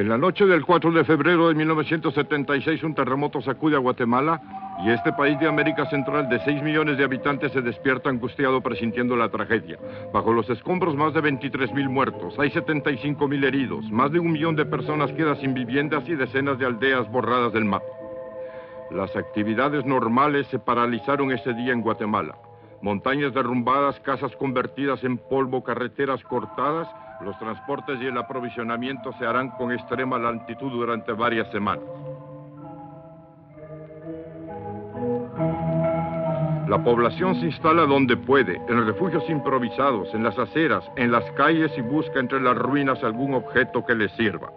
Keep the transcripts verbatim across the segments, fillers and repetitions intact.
En la noche del cuatro de febrero de mil novecientos setenta y seis, un terremoto sacude a Guatemala y este país de América Central de seis millones de habitantes se despierta angustiado presintiendo la tragedia. Bajo los escombros, más de veintitrés mil muertos, hay setenta y cinco mil heridos, más de un millón de personas queda sin viviendas y decenas de aldeas borradas del mapa. Las actividades normales se paralizaron ese día en Guatemala. Montañas derrumbadas, casas convertidas en polvo, carreteras cortadas. Los transportes y el aprovisionamiento se harán con extrema lentitud durante varias semanas. La población se instala donde puede, en refugios improvisados, en las aceras, en las calles y busca entre las ruinas algún objeto que les sirva.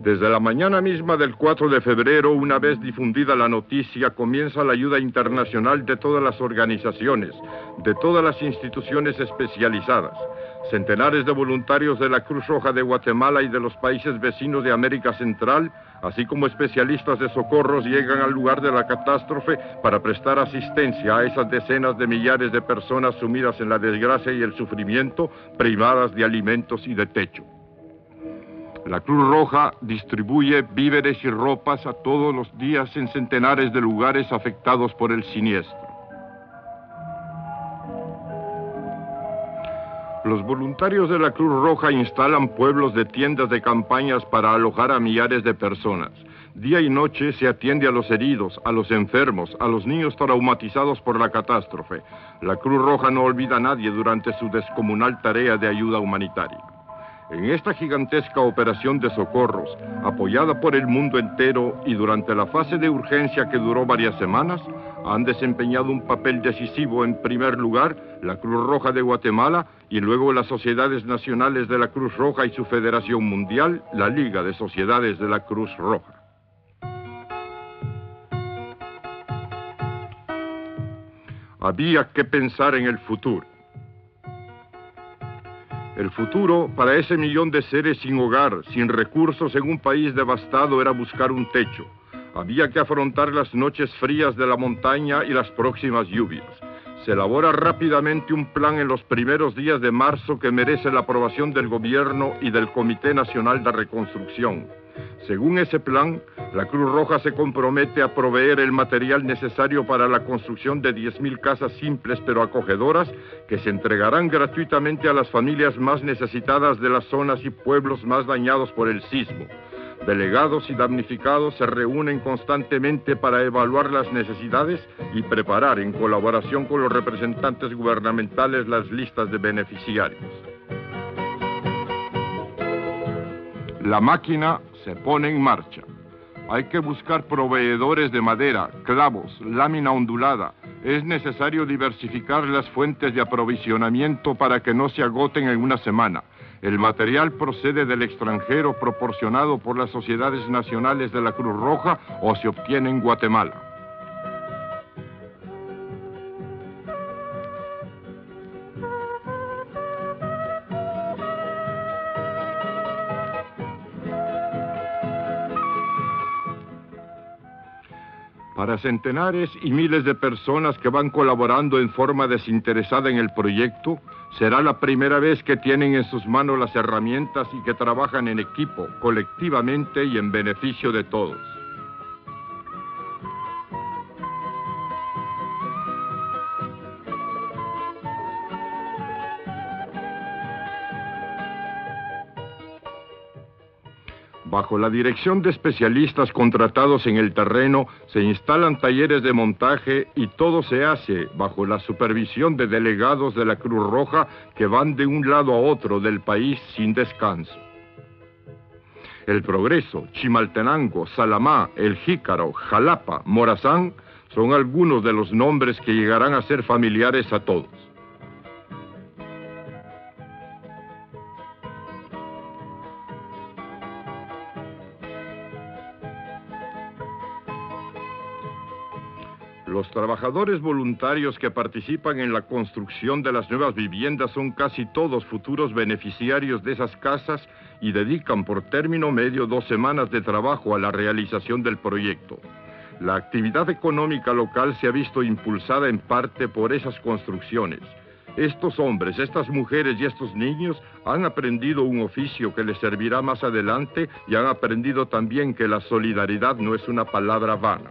Desde la mañana misma del cuatro de febrero, una vez difundida la noticia, comienza la ayuda internacional de todas las organizaciones, de todas las instituciones especializadas. Centenares de voluntarios de la Cruz Roja de Guatemala y de los países vecinos de América Central, así como especialistas de socorros, llegan al lugar de la catástrofe para prestar asistencia a esas decenas de millares de personas sumidas en la desgracia y el sufrimiento, privadas de alimentos y de techo. La Cruz Roja distribuye víveres y ropas a todos los días en centenares de lugares afectados por el siniestro. Los voluntarios de la Cruz Roja instalan pueblos de tiendas de campañas para alojar a millares de personas. Día y noche se atiende a los heridos, a los enfermos, a los niños traumatizados por la catástrofe. La Cruz Roja no olvida a nadie durante su descomunal tarea de ayuda humanitaria. En esta gigantesca operación de socorros, apoyada por el mundo entero y durante la fase de urgencia que duró varias semanas, han desempeñado un papel decisivo en primer lugar la Cruz Roja de Guatemala y luego las sociedades nacionales de la Cruz Roja y su Federación Mundial, la Liga de Sociedades de la Cruz Roja. Había que pensar en el futuro. El futuro para ese millón de seres sin hogar, sin recursos en un país devastado era buscar un techo. Había que afrontar las noches frías de la montaña y las próximas lluvias. Se elabora rápidamente un plan en los primeros días de marzo que merece la aprobación del gobierno y del Comité Nacional de Reconstrucción. Según ese plan, la Cruz Roja se compromete a proveer el material necesario para la construcción de diez mil casas simples pero acogedoras que se entregarán gratuitamente a las familias más necesitadas de las zonas y pueblos más dañados por el sismo. Delegados y damnificados se reúnen constantemente para evaluar las necesidades y preparar en colaboración con los representantes gubernamentales las listas de beneficiarios. La máquina se pone en marcha. Hay que buscar proveedores de madera, clavos, lámina ondulada. Es necesario diversificar las fuentes de aprovisionamiento para que no se agoten en una semana. El material procede del extranjero proporcionado por las sociedades nacionales de la Cruz Roja o se obtiene en Guatemala. Para centenares y miles de personas que van colaborando en forma desinteresada en el proyecto, será la primera vez que tienen en sus manos las herramientas y que trabajan en equipo, colectivamente y en beneficio de todos. Bajo la dirección de especialistas contratados en el terreno, se instalan talleres de montaje y todo se hace bajo la supervisión de delegados de la Cruz Roja que van de un lado a otro del país sin descanso. El Progreso, Chimaltenango, Salamá, El Jícaro, Jalapa, Morazán son algunos de los nombres que llegarán a ser familiares a todos. Los trabajadores voluntarios que participan en la construcción de las nuevas viviendas son casi todos futuros beneficiarios de esas casas y dedican por término medio dos semanas de trabajo a la realización del proyecto. La actividad económica local se ha visto impulsada en parte por esas construcciones. Estos hombres, estas mujeres y estos niños han aprendido un oficio que les servirá más adelante y han aprendido también que la solidaridad no es una palabra vana.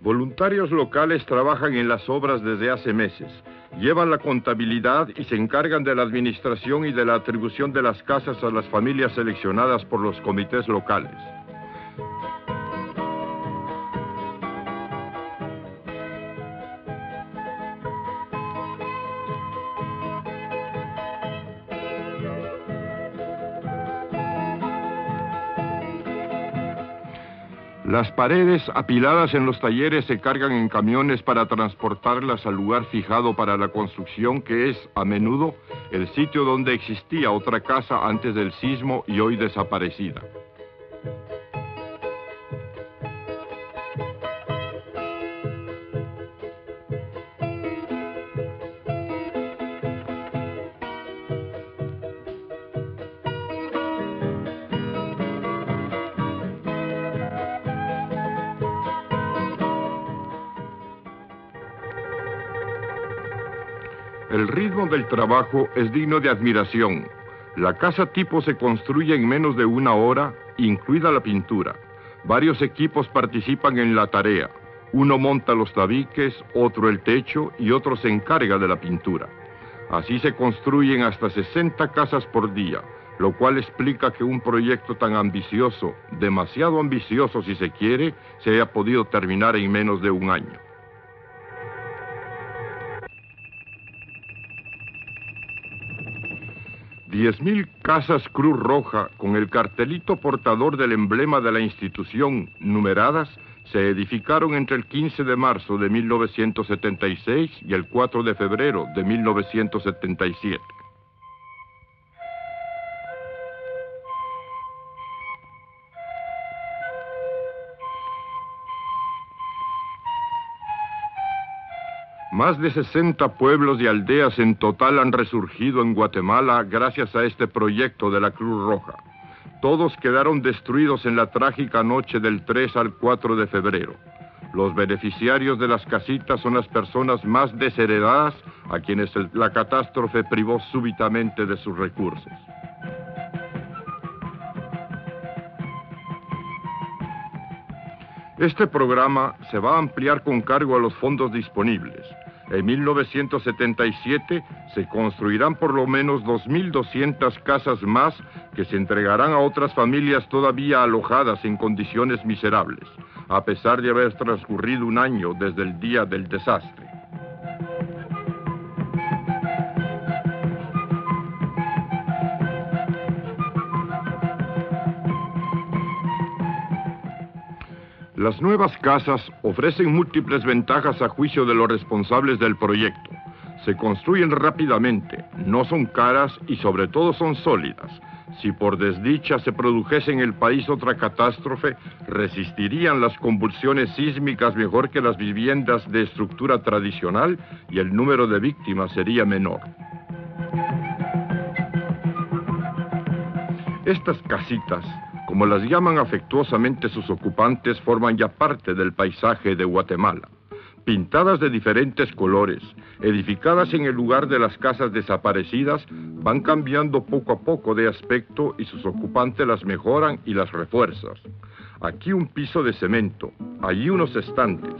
Voluntarios locales trabajan en las obras desde hace meses. Llevan la contabilidad y se encargan de la administración y de la atribución de las casas a las familias seleccionadas por los comités locales. Las paredes apiladas en los talleres se cargan en camiones para transportarlas al lugar fijado para la construcción, que es, a menudo, el sitio donde existía otra casa antes del sismo y hoy desaparecida. El ritmo del trabajo es digno de admiración. La casa tipo se construye en menos de una hora, incluida la pintura. Varios equipos participan en la tarea. Uno monta los tabiques, otro el techo y otro se encarga de la pintura. Así se construyen hasta sesenta casas por día, lo cual explica que un proyecto tan ambicioso, demasiado ambicioso si se quiere, se haya podido terminar en menos de un año. diez mil casas Cruz Roja con el cartelito portador del emblema de la institución numeradas se edificaron entre el quince de marzo de mil novecientos setenta y seis y el cuatro de febrero de mil novecientos setenta y siete. Más de sesenta pueblos y aldeas en total han resurgido en Guatemala gracias a este proyecto de la Cruz Roja. Todos quedaron destruidos en la trágica noche del tres al cuatro de febrero. Los beneficiarios de las casitas son las personas más desheredadas a quienes la catástrofe privó súbitamente de sus recursos. Este programa se va a ampliar con cargo a los fondos disponibles. En mil novecientos setenta y siete se construirán por lo menos dos mil doscientas casas más que se entregarán a otras familias todavía alojadas en condiciones miserables, a pesar de haber transcurrido un año desde el día del desastre. Las nuevas casas ofrecen múltiples ventajas a juicio de los responsables del proyecto. Se construyen rápidamente, no son caras y sobre todo son sólidas. Si por desdicha se produjese en el país otra catástrofe, resistirían las convulsiones sísmicas mejor que las viviendas de estructura tradicional y el número de víctimas sería menor. Estas casitas, como las llaman afectuosamente sus ocupantes, forman ya parte del paisaje de Guatemala. Pintadas de diferentes colores, edificadas en el lugar de las casas desaparecidas, van cambiando poco a poco de aspecto y sus ocupantes las mejoran y las refuerzan. Aquí un piso de cemento, allí unos estantes.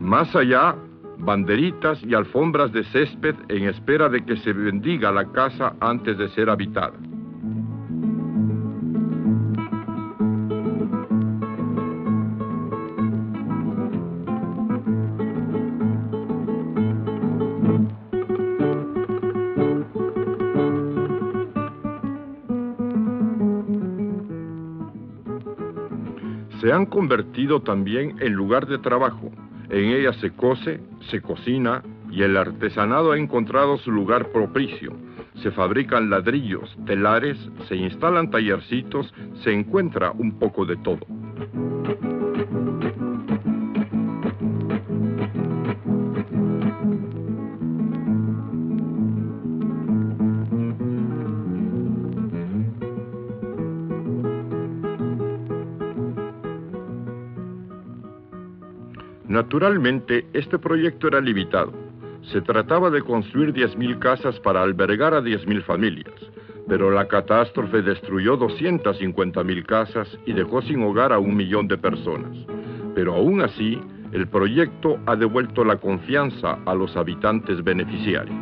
Más allá, banderitas y alfombras de césped en espera de que se bendiga la casa antes de ser habitada. Se han convertido también en lugar de trabajo. En ella se cose, se cocina y el artesanado ha encontrado su lugar propicio. Se fabrican ladrillos, telares, se instalan tallercitos, se encuentra un poco de todo. Naturalmente, este proyecto era limitado. Se trataba de construir diez mil casas para albergar a diez mil familias, pero la catástrofe destruyó doscientas cincuenta mil casas y dejó sin hogar a un millón de personas. Pero aún así, el proyecto ha devuelto la confianza a los habitantes beneficiarios.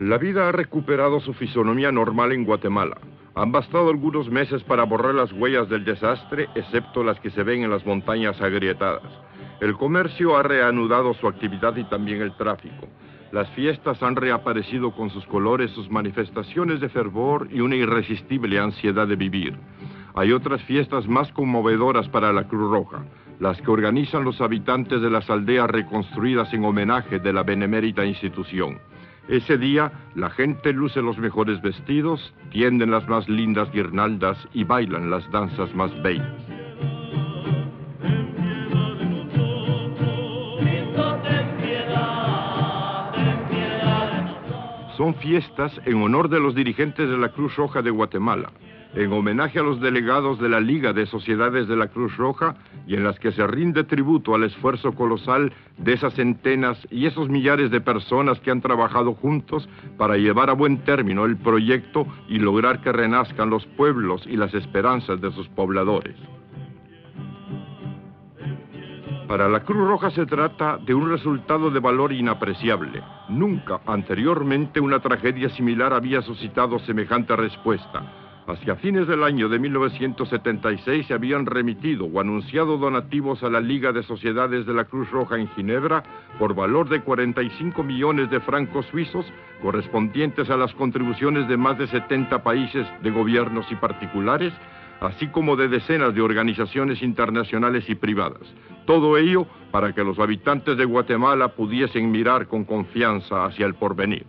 La vida ha recuperado su fisonomía normal en Guatemala. Han bastado algunos meses para borrar las huellas del desastre, excepto las que se ven en las montañas agrietadas. El comercio ha reanudado su actividad y también el tráfico. Las fiestas han reaparecido con sus colores, sus manifestaciones de fervor y una irresistible ansiedad de vivir. Hay otras fiestas más conmovedoras para la Cruz Roja, las que organizan los habitantes de las aldeas reconstruidas en homenaje de la benemérita institución. Ese día, la gente luce los mejores vestidos, tienden las más lindas guirnaldas y bailan las danzas más bellas. Son fiestas en honor de los dirigentes de la Cruz Roja de Guatemala, en homenaje a los delegados de la Liga de Sociedades de la Cruz Roja y en las que se rinde tributo al esfuerzo colosal de esas centenas y esos millares de personas que han trabajado juntos para llevar a buen término el proyecto y lograr que renazcan los pueblos y las esperanzas de sus pobladores. Para la Cruz Roja se trata de un resultado de valor inapreciable. Nunca anteriormente una tragedia similar había suscitado semejante respuesta. Hacia fines del año de mil novecientos setenta y seis se habían remitido o anunciado donativos a la Liga de Sociedades de la Cruz Roja en Ginebra por valor de cuarenta y cinco millones de francos suizos, correspondientes a las contribuciones de más de setenta países, de gobiernos y particulares, así como de decenas de organizaciones internacionales y privadas. Todo ello para que los habitantes de Guatemala pudiesen mirar con confianza hacia el porvenir.